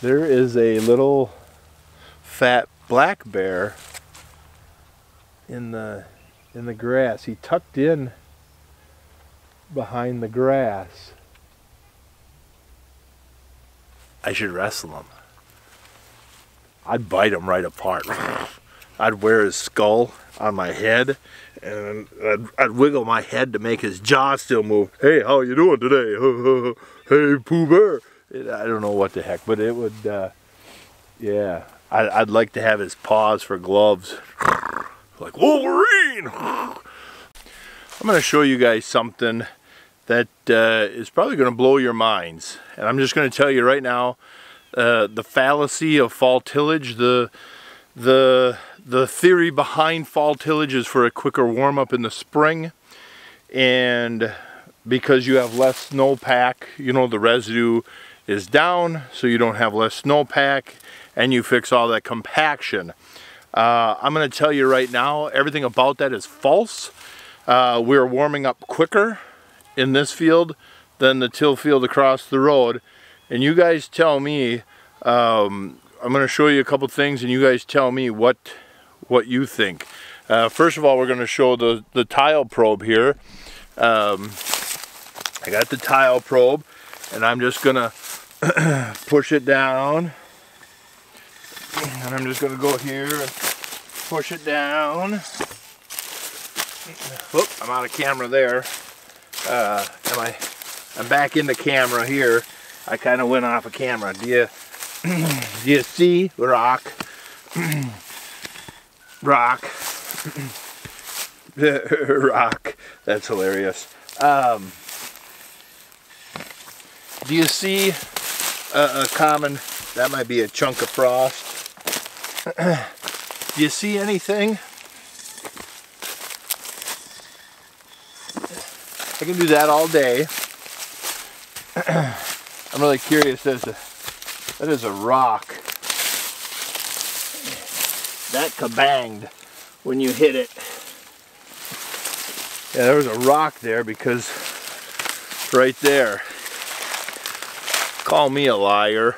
There is a little fat black bear in the grass. He tucked in behind the grass. I should wrestle him. I'd bite him right apart. I'd wear his skull on my head, and I'd wiggle my head to make his jaw still move. Hey, how you doing today? Hey, Pooh Bear. I don't know what the heck, but it would, yeah. I'd like to have his paws for gloves. Like Wolverine! I'm going to show you guys something that is probably going to blow your minds. And I'm just going to tell you right now, the fallacy of fall tillage, the theory behind fall tillage is for a quicker warm-up in the spring. And because you have less snowpack, you know, the residue is down, so you don't have less snowpack, and you fix all that compaction. I'm going to tell you right now, everything about that is false. We're warming up quicker in this field than the till field across the road. And you guys tell me, I'm going to show you a couple things, and you guys tell me what you think. First of all, we're going to show the tile probe here. I got the tile probe, and I'm just going to push it down. And I'm just going to go here and push it down. Oop, I'm out of camera there. I'm back in the camera here. I kind of went off of camera. Do you see? Rock. Rock. Rock. That's hilarious. Do you see a common... That might be a chunk of frost. Do you see anything? I can do that all day. I'm really curious. That is a rock. That kabanged when you hit it. Yeah, there was a rock there because right there. Call me a liar.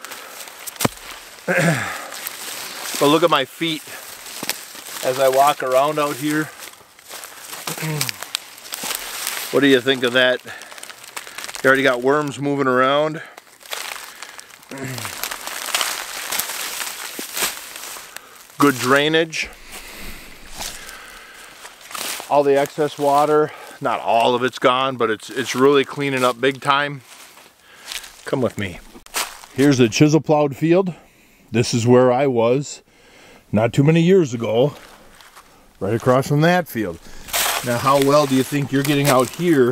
But look at my feet as I walk around out here. What do you think of that? You already got worms moving around. Good drainage. All the excess water, not all of it's gone, but it's really cleaning up big time. Come with me. Here's the chisel plowed field. This is where I was not too many years ago, right across from that field. Now, how well do you think you're getting out here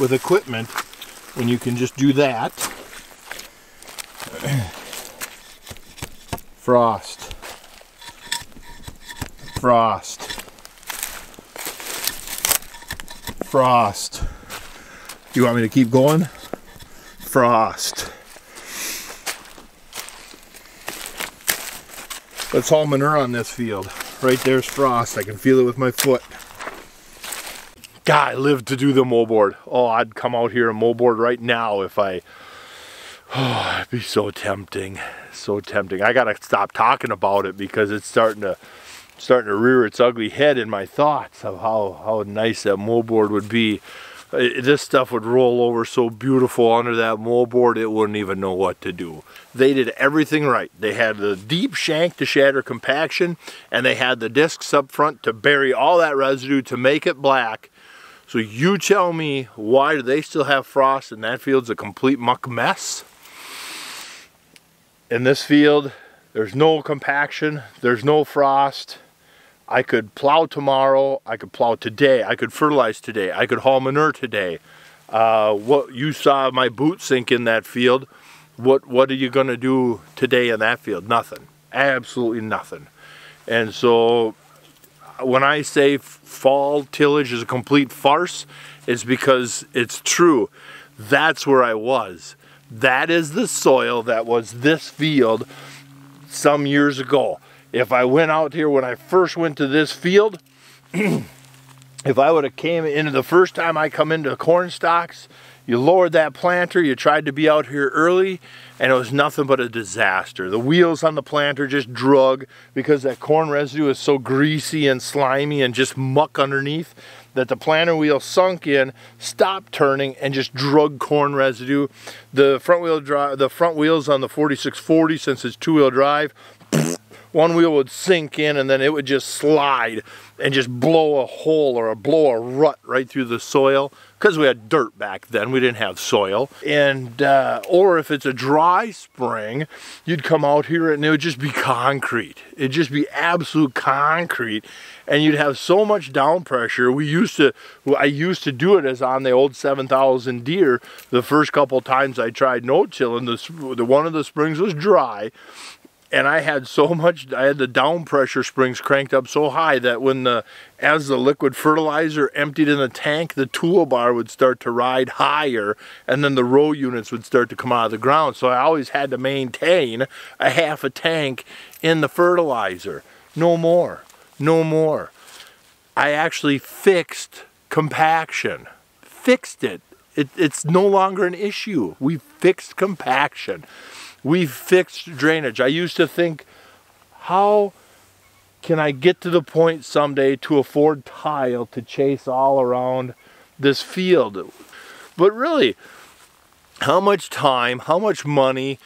with equipment when you can just do that? Frost. Frost. Frost. You want me to keep going? Frost. Let's haul manure on this field. Right there's frost. I can feel it with my foot. God, I lived to do the moldboard. Oh, I'd come out here and moldboard right now if I... Oh, it'd be so tempting. So tempting. I gotta stop talking about it because it's starting to rear its ugly head in my thoughts of how nice that moldboard would be. This stuff would roll over so beautiful under that moldboard, it wouldn't even know what to do. They did everything right. They had the deep shank to shatter compaction, and they had the discs up front to bury all that residue to make it black. So you tell me, why do they still have frost and that field's a complete muck mess? In this field, there's no compaction, there's no frost. I could plow tomorrow, I could plow today, I could fertilize today, I could haul manure today. What you saw my boot sink in that field, what are you going to do today in that field? Nothing. Absolutely nothing. And so when I say fall tillage is a complete farce, it's because it's true. That's where I was. That is the soil that was this field some years ago. If I went out here when I first went to this field, if I would have came into the first time I come into corn stalks, You lowered that planter, you tried to be out here early, and it was nothing but a disaster. The wheels on the planter just drug because that corn residue is so greasy and slimy and just muck underneath that the planter wheel sunk in, stopped turning, and just drug corn residue. The front wheels on the 4640, since it's two-wheel drive, one wheel would sink in and then it would just slide and just blow a hole or blow a rut right through the soil, because we had dirt back then, we didn't have soil. And or if it's a dry spring, you'd come out here and it would just be concrete. It'd just be absolute concrete, and you'd have so much down pressure. I used to do it as on the old 7,000 deer. The first couple times I tried no-tilling, one of the springs was dry. And I had the down pressure springs cranked up so high that as the liquid fertilizer emptied in the tank, the toolbar would start to ride higher, and then the row units would start to come out of the ground. So I always had to maintain a half a tank in the fertilizer. No more, no more. I actually fixed compaction, fixed it. It's no longer an issue. We fixed compaction. We've fixed drainage. I used to think, how can I get to the point someday to afford tile to chase all around this field? But really, how much time, how much money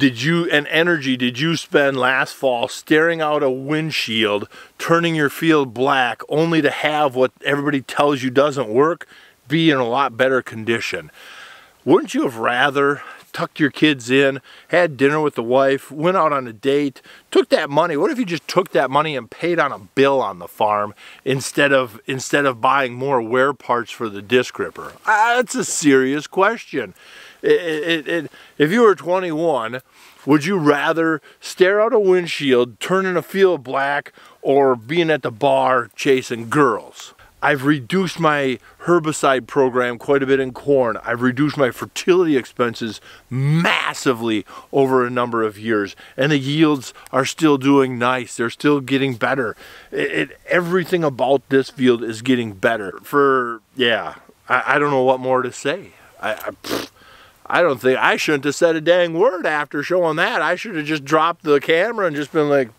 and energy did you spend last fall staring out a windshield, turning your field black, only to have what everybody tells you doesn't work be in a lot better condition? Wouldn't you have rather tucked your kids in, had dinner with the wife, went out on a date, took that money? What if you just took that money and paid on a bill on the farm instead of buying more wear parts for the disc ripper? That's a serious question. If you were 21, would you rather stare out a windshield, turning a field black, or being at the bar chasing girls? I've reduced my herbicide program quite a bit in corn. I've reduced my fertility expenses massively over a number of years, and the yields are still doing nice. They're still getting better. Everything about this field is getting better. I don't know what more to say. I don't think I shouldn't have said a dang word after showing that. I should have just dropped the camera and just been like,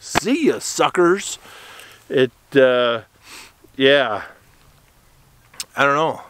see ya, suckers. Yeah, I don't know.